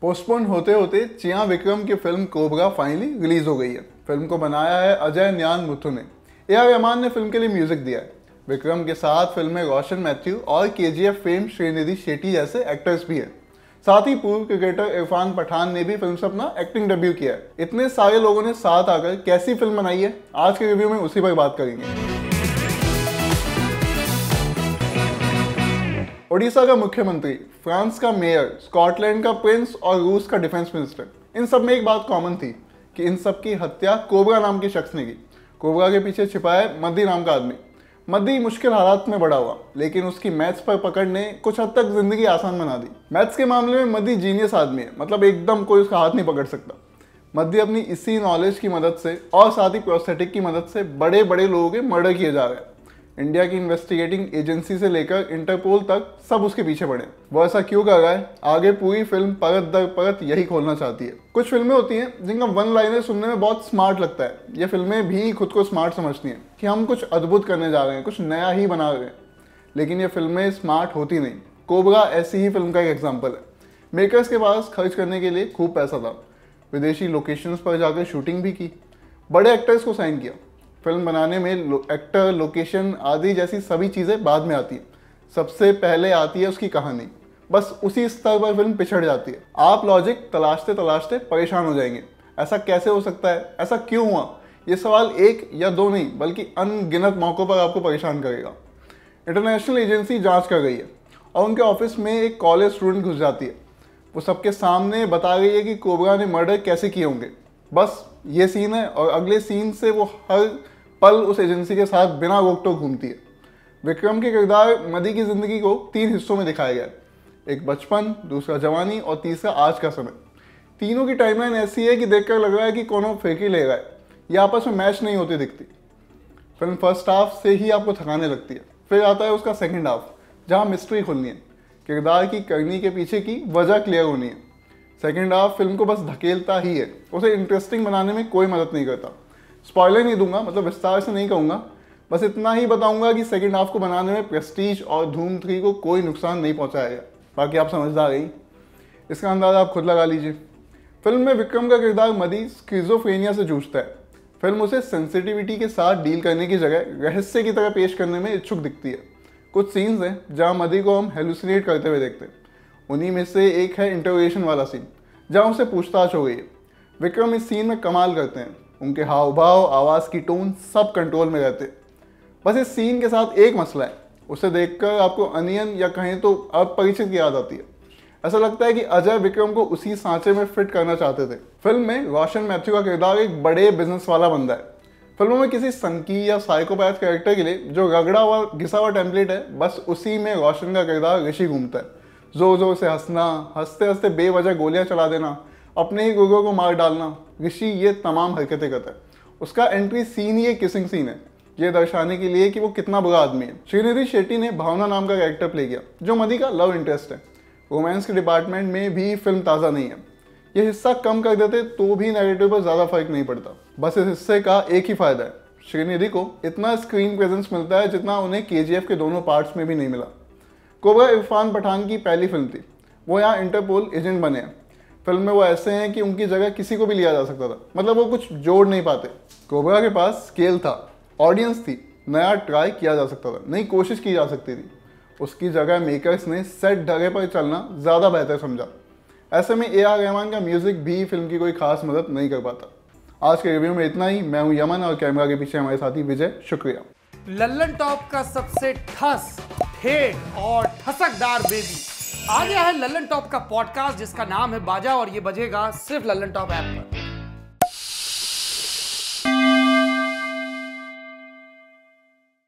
Postpone होते होते चियां विक्रम की फिल्म कोबरा फाइनली रिलीज हो गई है। फिल्म को बनाया है अजय ज्ञानमुथु ने। ए.आर. रहमान ने फिल्म के लिए म्यूजिक दिया है। विक्रम के साथ फिल्म में रोशन मैथ्यू और केजीएफ फेम श्रीनिधि शेट्टी जैसे एक्टर्स भी हैं। साथ ही पूर्व क्रिकेटर इरफान पठान ने भी फिल्म से अपना एक्टिंग डेब्यू किया है। इतने सारे लोगों ने साथ आकर कैसी फिल्म बनाई है, आज के रिव्यू में उसी पर बात करेंगे। ओडिशा का मुख्यमंत्री, फ्रांस का मेयर, स्कॉटलैंड का प्रिंस और रूस का डिफेंस मिनिस्टर, इन सब में एक बात कॉमन थी कि इन सब की हत्या कोबरा नाम के शख्स ने की। कोबरा के पीछे छिपा है मद्दी नाम का आदमी। मद्दी मुश्किल हालात में बड़ा हुआ, लेकिन उसकी मैथ्स पर पकड़ ने कुछ हद तक जिंदगी आसान बना दी। मैथ्स के मामले में मद्दी जीनियस आदमी है, मतलब एकदम कोई उसका हाथ नहीं पकड़ सकता। मद्दी अपनी इसी नॉलेज की मदद से और साथ ही प्रोस्थेटिक की मदद से बड़े बड़े लोगों के मर्डर किए जा रहे हैं। इंडिया की इन्वेस्टिगेटिंग एजेंसी से लेकर इंटरपोल तक सब उसके पीछे पड़े। वो ऐसा क्यों कर रहा है, आगे पूरी फिल्म परत दर परत यही खोलना चाहती है। कुछ फिल्में होती हैं जिनका वन लाइनर सुनने में बहुत स्मार्ट लगता है। ये फिल्में भी खुद को स्मार्ट समझती हैं कि हम कुछ अद्भुत करने जा रहे हैं, कुछ नया ही बना रहे हैं, लेकिन ये फिल्में स्मार्ट होती नहीं। कोबरा ऐसी ही फिल्म का एक एग्जाम्पल है। मेकर्स के पास खर्च करने के लिए खूब पैसा था, विदेशी लोकेशंस पर जाकर शूटिंग भी की, बड़े एक्टर्स को साइन किया। फिल्म बनाने में एक्टर, लोकेशन आदि जैसी सभी चीज़ें बाद में आती हैं, सबसे पहले आती है उसकी कहानी। बस उसी स्तर पर फिल्म पिछड़ जाती है। आप लॉजिक तलाशते तलाशते परेशान हो जाएंगे। ऐसा कैसे हो सकता है, ऐसा क्यों हुआ, ये सवाल एक या दो नहीं बल्कि अनगिनत मौक़ों पर आपको परेशान करेगा। इंटरनेशनल एजेंसी जाँच कर गई है और उनके ऑफिस में एक कॉलेज स्टूडेंट घुस जाती है। वो सबके सामने बता रही है कि कोबरा ने मर्डर कैसे किए होंगे। बस ये सीन है और अगले सीन से वो हर पल उस एजेंसी के साथ बिना रोक टोक घूमती है। विक्रम के किरदार मदी की जिंदगी को तीन हिस्सों में दिखाया गया है, एक बचपन, दूसरा जवानी और तीसरा आज का समय। तीनों की टाइमलाइन ऐसी है कि देखकर लग रहा है कि कोनो फेंकी ले रहा है, ये आपस में मैच नहीं होती दिखती। फिल्म फर्स्ट हाफ से ही आपको थकाने लगती है। फिर आता है उसका सेकेंड हाफ, जहाँ मिस्ट्री खुलनी है, किरदार की करनी के पीछे की वजह क्लियर होनी है। सेकेंड हाफ फिल्म को बस धकेलता ही है, उसे इंटरेस्टिंग बनाने में कोई मदद नहीं करता। स्पॉइलर नहीं दूंगा, मतलब विस्तार से नहीं कहूँगा, बस इतना ही बताऊंगा कि सेकेंड हाफ को बनाने में प्रेस्टीज और धूम 3 को कोई नुकसान नहीं पहुँचाया गया। बाकी आप समझदार ही, इसका अंदाज़ा आप खुद लगा लीजिए। फिल्म में विक्रम का किरदार मदी स्किज़ोफ्रेनिया से जूझता है। फिल्म उसे सेंसिटिविटी के साथ डील करने की जगह रहस्य की तरह पेश करने में इच्छुक दिखती है। कुछ सीन्स हैं जहाँ मदी को हम हेलुसिनेट करते हुए देखते हैं। उन्हीं में से एक है इंटरोगेशन वाला सीन, जहाँ उसे पूछताछ हो गई है। विक्रम इस सीन में कमाल करते हैं, उनके हाव भाव, आवाज़ की टोन सब कंट्रोल में रहते। बस इस सीन के साथ एक मसला है, उसे देखकर आपको अनियन या कहें तो अपरिचित की याद आती है। ऐसा लगता है कि अजय विक्रम को उसी सांचे में फिट करना चाहते थे। फिल्म में रोशन मैथ्यू का किरदार एक बड़े बिजनेस वाला बंदा है। फिल्मों में किसी सनकी या साइकोपैथ कैरेक्टर के लिए जो रगड़ा हुआ घिसा हुआ टेम्पलेट है, बस उसी में रोशन का किरदार ऋषि घूमता है। जोर जोर से हंसना, हंसते हंसते बेवजह गोलियाँ चला देना, अपने ही गुर्गों को मार डालना, ऋषि ये तमाम हरकतें करता है। उसका एंट्री सीन ही एक किसिंग सीन है, ये दर्शाने के लिए कि वो कितना बुरा आदमी है। श्रीनिधि शेट्टी ने भावना नाम का कैरेक्टर प्ले किया, जो मदी का लव इंटरेस्ट है। रोमांस के डिपार्टमेंट में भी फिल्म ताज़ा नहीं है, ये हिस्सा कम कर देते तो भी नैरेटिव पर ज़्यादा फर्क नहीं पड़ता। बस इस हिस्से का एक ही फ़ायदा है, श्रीनिधि को इतना स्क्रीन प्रेजेंस मिलता है जितना उन्हें केजीएफ के दोनों पार्ट्स में भी नहीं मिला। कोबरा इरफान पठान की पहली फिल्म थी, वो यहाँ इंटरपोल एजेंट बने हैं। फिल्म में वो ऐसे हैं कि उनकी जगह किसी को भी लिया जा सकता था, मतलब वो कुछ जोड़ नहीं पाते। कोबरा के पास स्केल था, ऑडियंस थी, नया ट्राई किया जा सकता था, नई कोशिश की जा सकती थी। उसकी जगह मेकर्स ने सेट ढगे पर चलना ज़्यादा बेहतर समझा। ऐसे में ए.आर. रहमान का म्यूज़िक भी फिल्म की कोई खास मदद नहीं कर पाता। आज के रिव्यू में इतना ही। मैं हूँ यमन और कैमरा के पीछे हमारे साथी विजय। शुक्रिया। लल्लनटॉप का सबसे ठस ठेठ और ठसकदार बेबी आ गया है लल्लनटॉप का पॉडकास्ट, जिसका नाम है बाजा, और ये बजेगा सिर्फ लल्लनटॉप ऐप पर।